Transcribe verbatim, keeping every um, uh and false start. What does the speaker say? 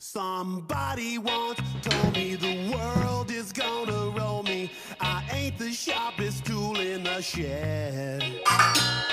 Somebody once told me the world is gonna roll me. I ain't the sharpest tool in the shed.